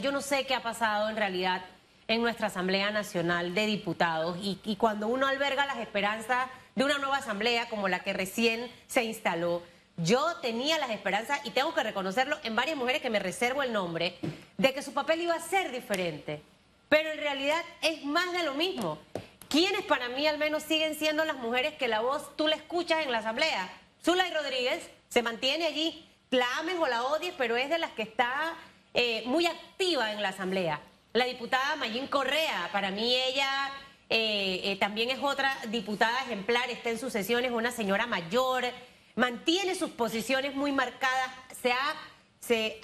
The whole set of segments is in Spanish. Yo no sé qué ha pasado en realidad en nuestra Asamblea Nacional de Diputados y cuando uno alberga las esperanzas de una nueva asamblea como la que recién se instaló, yo tenía las esperanzas, y tengo que reconocerlo, en varias mujeres que me reservo el nombre, de que su papel iba a ser diferente, pero en realidad es más de lo mismo. ¿Quiénes para mí al menos siguen siendo las mujeres que la voz tú la escuchas en la asamblea? Zulay Rodríguez se mantiene allí, la ames o la odies, pero es de las que está muy activa en la asamblea. La diputada Mayín Correa, para mí ella también es otra diputada ejemplar, está en sus sesiones, una señora mayor, mantiene sus posiciones muy marcadas, se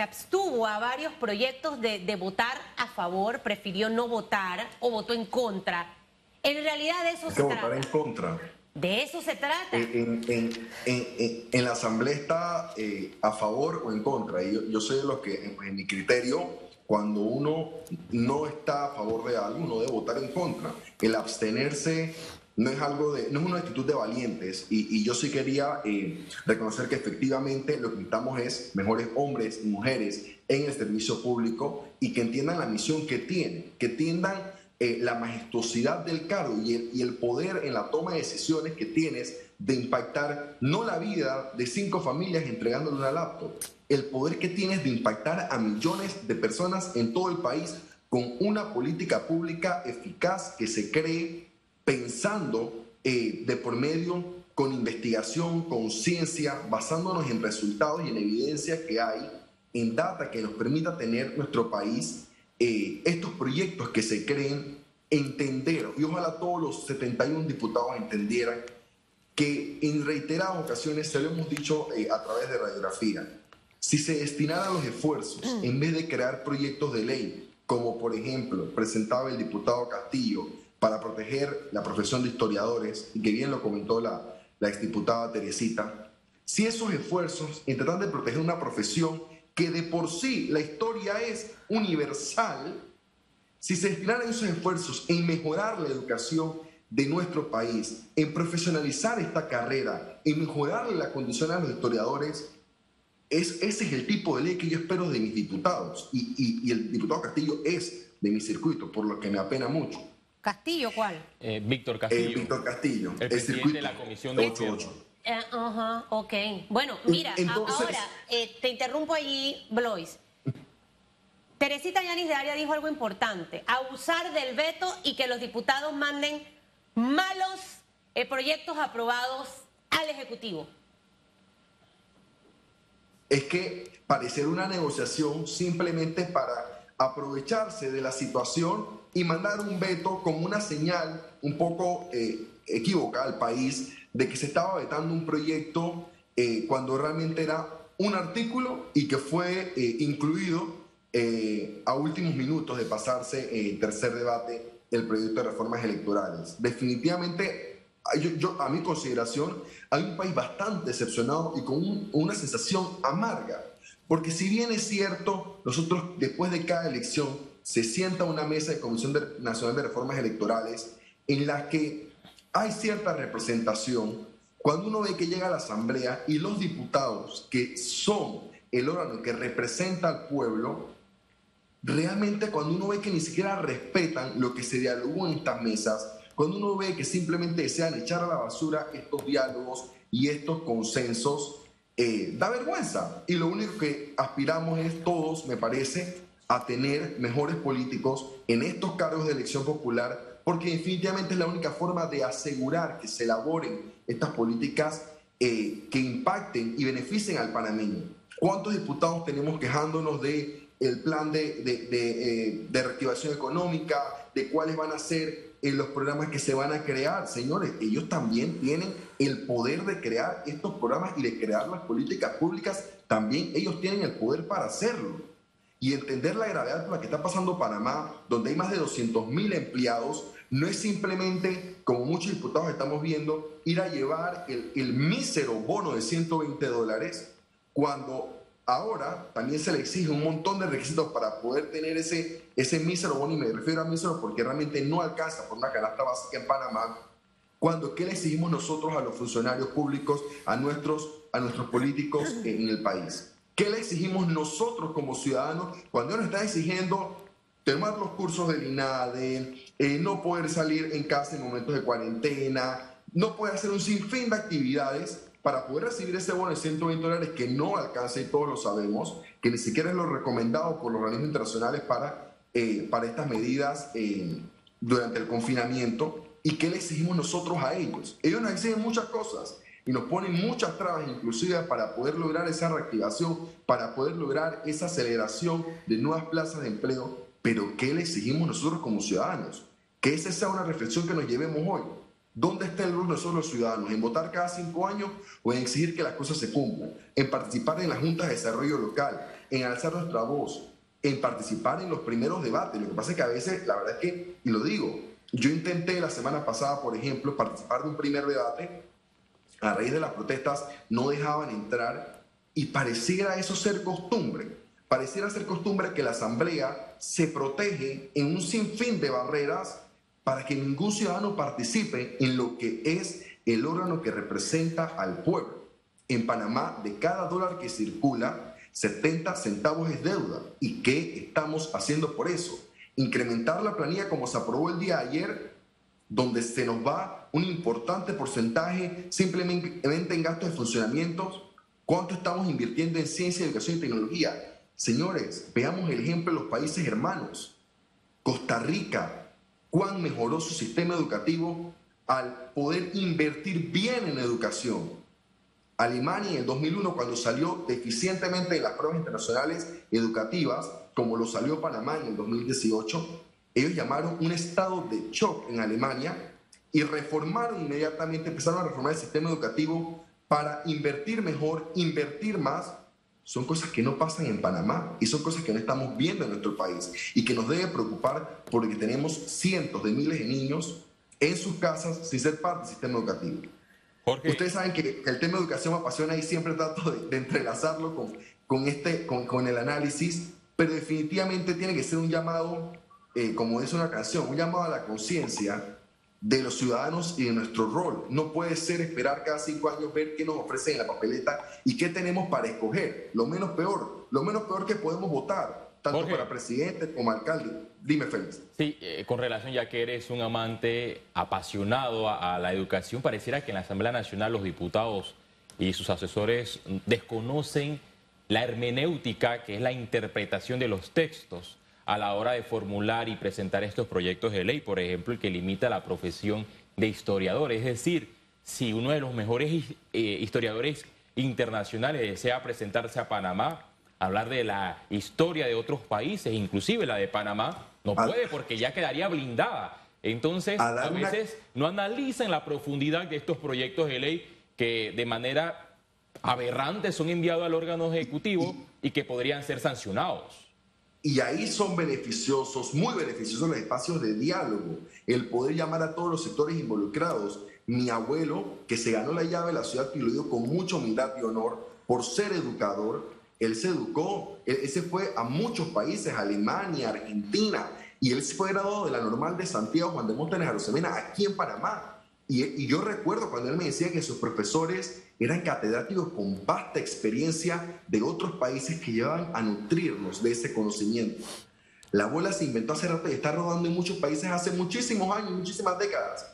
abstuvo a varios proyectos de votar a favor, prefirió no votar o votó en contra. En realidad de eso se trata. Votar en contra. De eso se trata. En la asamblea está a favor o en contra. Yo soy de los que, en mi criterio, cuando uno no está a favor de algo, uno debe votar en contra. El abstenerse no es algo de, no es una actitud de valientes. Y yo sí quería reconocer que efectivamente lo que necesitamos es mejores hombres y mujeres en el servicio público y que entiendan la misión que tienen, que entiendan la majestuosidad del cargo y el poder en la toma de decisiones que tienes de impactar no la vida de 5 familias entregándole una laptop, el poder que tienes de impactar a millones de personas en todo el país con una política pública eficaz que se cree pensando de por medio, con investigación, con ciencia, basándonos en resultados y en evidencia que hay, en data que nos permita tener nuestro país. Estos proyectos que se creen, entender, y ojalá todos los 71 diputados entendieran que en reiteradas ocasiones se lo hemos dicho a través de Radiografía, si se destinaran los esfuerzos en vez de crear proyectos de ley, como por ejemplo presentaba el diputado Castillo para proteger la profesión de historiadores, y que bien lo comentó la exdiputada Teresita, si esos esfuerzos en tratar de proteger una profesión que de por sí la historia es universal, si se destinaran esos esfuerzos en mejorar la educación de nuestro país, en profesionalizar esta carrera, en mejorar la condición a los historiadores, ese es el tipo de ley que yo espero de mis diputados. Y el diputado Castillo es de mi circuito, por lo que me apena mucho. ¿Castillo cuál? Víctor Castillo. Víctor Castillo. El presidente de la Comisión de 8-8. Ok. Bueno, mira, entonces, ahora te interrumpo allí, Bloise. Teresita Yanis de Aria dijo algo importante: abusar del veto y que los diputados manden malos proyectos aprobados al Ejecutivo. Es que pareciera una negociación simplemente para aprovecharse de la situación y mandar un veto como una señal un poco equívoca al país de que se estaba vetando un proyecto cuando realmente era un artículo y que fue incluido a últimos minutos de pasarse el tercer debate del proyecto de reformas electorales. Definitivamente, a mi consideración, hay un país bastante decepcionado y con una sensación amarga, porque si bien es cierto, nosotros después de cada elección se sienta una mesa de Comisión Nacional de Reformas Electorales en la que hay cierta representación. Cuando uno ve que llega a la asamblea y los diputados, que son el órgano que representa al pueblo, realmente cuando uno ve que ni siquiera respetan lo que se dialogó en estas mesas, cuando uno ve que simplemente desean echar a la basura estos diálogos y estos consensos, da vergüenza. Y lo único que aspiramos es todos, me parece, a tener mejores políticos en estos cargos de elección popular, porque definitivamente es la única forma de asegurar que se elaboren estas políticas que impacten y beneficien al panameño. ¿Cuántos diputados tenemos quejándonos del plan de reactivación económica, de cuáles van a ser los programas que se van a crear? Señores, ellos también tienen el poder de crear estos programas y de crear las políticas públicas, también ellos tienen el poder para hacerlo. Y entender la gravedad por la que está pasando Panamá, donde hay más de 200.000 empleados, no es simplemente, como muchos diputados estamos viendo, ir a llevar el mísero bono de $120, cuando ahora también se le exige un montón de requisitos para poder tener ese mísero bono, y me refiero a mísero porque realmente no alcanza por una canasta básica en Panamá, cuando ¿qué le exigimos nosotros a los funcionarios públicos, a nuestros políticos en el país? ¿Qué le exigimos nosotros como ciudadanos cuando nos está exigiendo tomar los cursos del INADE, no poder salir en casa en momentos de cuarentena, no poder hacer un sinfín de actividades para poder recibir ese bono de $120 que no alcanza, y todos lo sabemos, que ni siquiera es lo recomendado por los organismos internacionales para estas medidas durante el confinamiento? ¿Y qué le exigimos nosotros a ellos? Ellos nos exigen muchas cosas y nos ponen muchas trabas, inclusive para poder lograr esa reactivación, para poder lograr esa aceleración de nuevas plazas de empleo. Pero ¿qué le exigimos nosotros como ciudadanos? Que esa sea una reflexión que nos llevemos hoy. ¿Dónde está el rol de nosotros los ciudadanos? ¿En votar cada 5 años o en exigir que las cosas se cumplan? ¿En participar en las juntas de desarrollo local? ¿En alzar nuestra voz? ¿En participar en los primeros debates? Lo que pasa es que a veces, la verdad es que, y lo digo, yo intenté la semana pasada, por ejemplo, participar de un primer debate. A raíz de las protestas no dejaban entrar y pareciera eso ser costumbre. Pareciera ser costumbre que la asamblea se protege en un sinfín de barreras para que ningún ciudadano participe en lo que es el órgano que representa al pueblo. En Panamá, de cada dólar que circula, 70 centavos es deuda. ¿Y qué estamos haciendo por eso? Incrementar la planilla como se aprobó el día de ayer, donde se nos va un importante porcentaje simplemente en gastos de funcionamiento. ¿Cuánto estamos invirtiendo en ciencia, educación y tecnología? Señores, veamos el ejemplo de los países hermanos. Costa Rica, ¿cuán mejoró su sistema educativo al poder invertir bien en educación? Alemania en el 2001, cuando salió deficientemente de las pruebas internacionales educativas, como lo salió Panamá en el 2018, ellos llamaron un estado de shock en Alemania y reformaron inmediatamente, empezaron a reformar el sistema educativo para invertir mejor, invertir más. Son cosas que no pasan en Panamá y son cosas que no estamos viendo en nuestro país y que nos debe preocupar, porque tenemos cientos de miles de niños en sus casas sin ser parte del sistema educativo. Jorge. Ustedes saben que el tema de educación me apasiona y siempre trato de entrelazarlo con el análisis, pero definitivamente tiene que ser un llamado, como dice una canción, un llamado a la conciencia de los ciudadanos y de nuestro rol. No puede ser esperar cada 5 años ver qué nos ofrecen en la papeleta y qué tenemos para escoger. Lo menos peor que podemos votar, tanto Jorge, para presidente como alcalde. Dime, Félix. Sí, con relación, ya que eres un amante apasionado a la educación, pareciera que en la Asamblea Nacional los diputados y sus asesores desconocen la hermenéutica, que es la interpretación de los textos a la hora de formular y presentar estos proyectos de ley, por ejemplo, el que limita la profesión de historiador. Es decir, si uno de los mejores historiadores internacionales desea presentarse a Panamá, hablar de la historia de otros países, inclusive la de Panamá, no puede, porque ya quedaría blindada. Entonces, a veces no analizan la profundidad de estos proyectos de ley que de manera aberrante son enviados al órgano ejecutivo y que podrían ser sancionados. Y ahí son beneficiosos, muy beneficiosos, los espacios de diálogo, el poder llamar a todos los sectores involucrados. Mi abuelo, que se ganó la llave de la ciudad, y lo digo con mucha humildad y honor, por ser educador, él se educó, él se fue a muchos países, Alemania, Argentina, y él fue graduado de la Normal de Santiago, Juan de Montenegro Arosemena, aquí en Panamá. Y yo recuerdo cuando él me decía que sus profesores eran catedráticos con vasta experiencia de otros países que llevaban a nutrirnos de ese conocimiento. La bola se inventó hace rato y está rodando en muchos países hace muchísimos años, muchísimas décadas.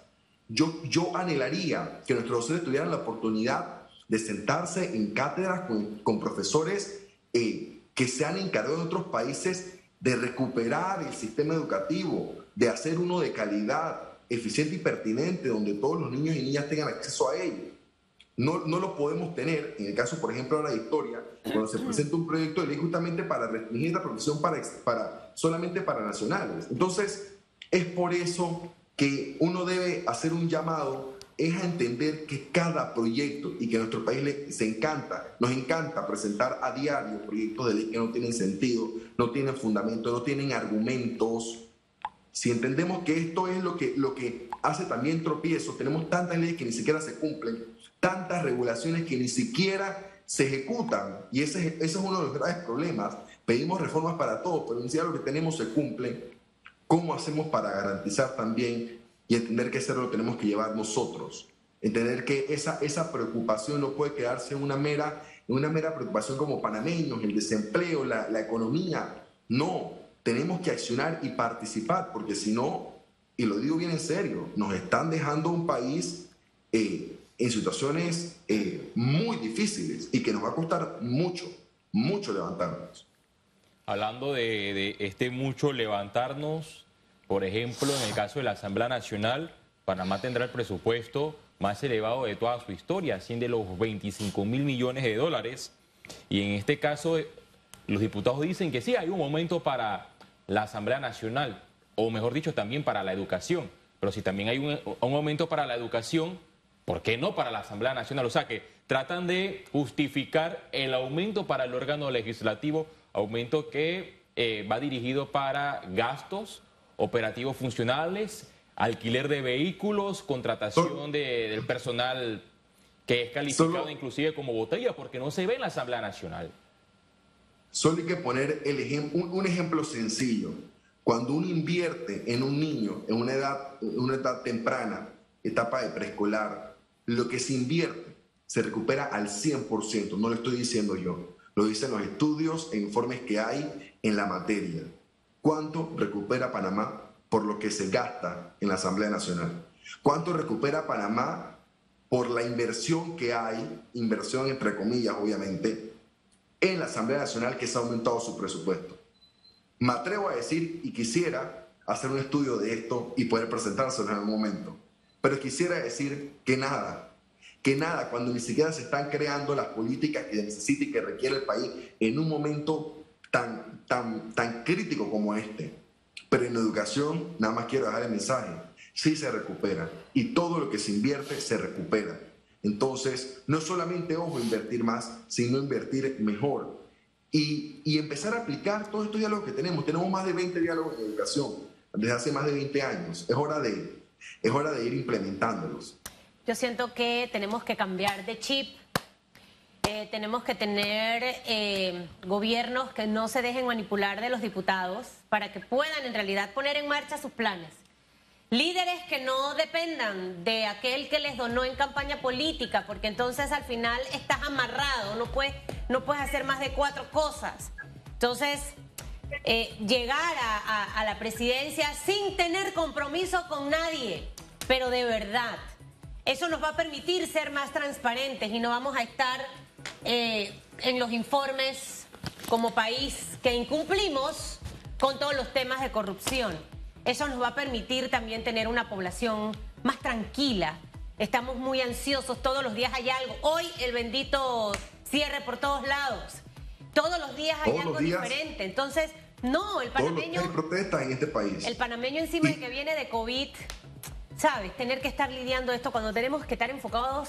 Yo anhelaría que nuestros docentes tuvieran la oportunidad de sentarse en cátedras con profesores que se han encargado en otros países de recuperar el sistema educativo, de hacer uno de calidad, eficiente y pertinente, donde todos los niños y niñas tengan acceso a ello. No lo podemos tener, en el caso, por ejemplo, ahora de historia, cuando se presenta un proyecto de ley justamente para restringir la profesión solamente para nacionales. Entonces, es por eso que uno debe hacer un llamado, es a entender que cada proyecto, y que a nuestro país nos encanta presentar a diario proyectos de ley que no tienen sentido, no tienen fundamento, no tienen argumentos. Si entendemos que esto es lo que hace también tropiezo, tenemos tantas leyes que ni siquiera se cumplen, tantas regulaciones que ni siquiera se ejecutan, y ese es uno de los graves problemas. Pedimos reformas para todo, pero ni siquiera lo que tenemos se cumple. ¿Cómo hacemos para garantizar también y entender que ese lo tenemos que llevar nosotros? Entender que esa preocupación no puede quedarse en una mera una mera preocupación como panameños, el desempleo, la economía. No, tenemos que accionar y participar, porque si no, y lo digo bien en serio, nos están dejando un país en situaciones muy difíciles y que nos va a costar mucho, mucho levantarnos. Hablando de este mucho levantarnos, por ejemplo, en el caso de la Asamblea Nacional, Panamá tendrá el presupuesto más elevado de toda su historia, asciende los 25.000 millones de dólares. Y en este caso, los diputados dicen que sí, hay un aumento para la Asamblea Nacional, o mejor dicho, también para la educación. Pero si también hay un aumento para la educación, ¿por qué no para la Asamblea Nacional? O sea que tratan de justificar el aumento para el órgano legislativo, aumento que va dirigido para gastos operativos funcionales, alquiler de vehículos, contratación del personal que es calificado inclusive como botella, porque no se ve en la Asamblea Nacional. Solo hay que poner el un ejemplo sencillo. Cuando uno invierte en un niño en una edad temprana, etapa de preescolar, lo que se invierte se recupera al 100%. No lo estoy diciendo yo, lo dicen los estudios e informes que hay en la materia. ¿Cuánto recupera Panamá por lo que se gasta en la Asamblea Nacional? ¿Cuánto recupera Panamá por la inversión que hay, inversión entre comillas obviamente, en la Asamblea Nacional, que se ha aumentado su presupuesto? Me atrevo a decir, y quisiera hacer un estudio de esto y poder presentárselo en algún momento, pero quisiera decir que nada, cuando ni siquiera se están creando las políticas que necesita y que requiere el país en un momento tan crítico como este. Pero en educación, nada más quiero dejar el mensaje, sí se recupera, y todo lo que se invierte se recupera. Entonces, no solamente, ojo, invertir más, sino invertir mejor. Y empezar a aplicar todos estos diálogos que tenemos. Tenemos más de 20 diálogos en educación desde hace más de 20 años. Es hora de ir implementándolos. Yo siento que tenemos que cambiar de chip. Tenemos que tener gobiernos que no se dejen manipular de los diputados para que puedan en realidad poner en marcha sus planes. Líderes que no dependan de aquel que les donó en campaña política, porque entonces al final estás amarrado, no puedes hacer más de 4 cosas. Entonces, llegar a la presidencia sin tener compromiso con nadie, pero de verdad, eso nos va a permitir ser más transparentes y no vamos a estar en los informes como país que incumplimos con todos los temas de corrupción. Eso nos va a permitir también tener una población más tranquila. Estamos muy ansiosos, todos los días hay algo. Hoy el bendito cierre por todos lados. Todos los días hay algo diferente. Entonces, no, el panameño... Hay protestas en este país. El panameño encima de que viene de COVID, ¿sabes? Tener que estar lidiando esto cuando tenemos que estar enfocados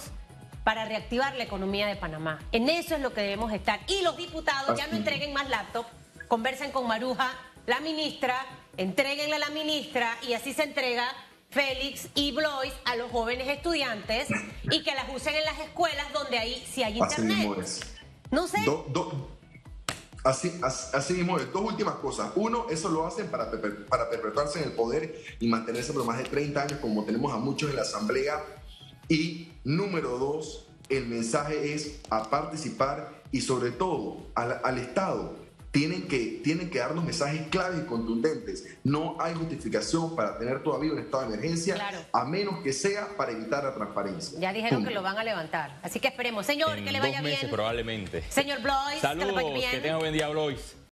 para reactivar la economía de Panamá. En eso es lo que debemos estar. Y los diputados ya no entreguen más laptops, conversen con Maruja, la ministra... Entréguenle a la ministra, y así se entrega Félix y Bloise a los jóvenes estudiantes, y que las usen en las escuelas donde ahí sí hay internet. No sé. Así mismo es. 2 últimas cosas. Uno, eso lo hacen para perpetuarse en el poder y mantenerse por más de 30 años, como tenemos a muchos en la Asamblea. Y número 2, el mensaje es a participar y sobre todo al Estado. Tienen que darnos mensajes claves y contundentes. No hay justificación para tener todavía un estado de emergencia, claro, a menos que sea para evitar la transparencia. Ya dijeron que lo van a levantar, así que esperemos. Señor, que le vaya bien. En 2 meses probablemente. Señor Bloise, saludos, que le vaya bien. Que tenga buen día, Bloise.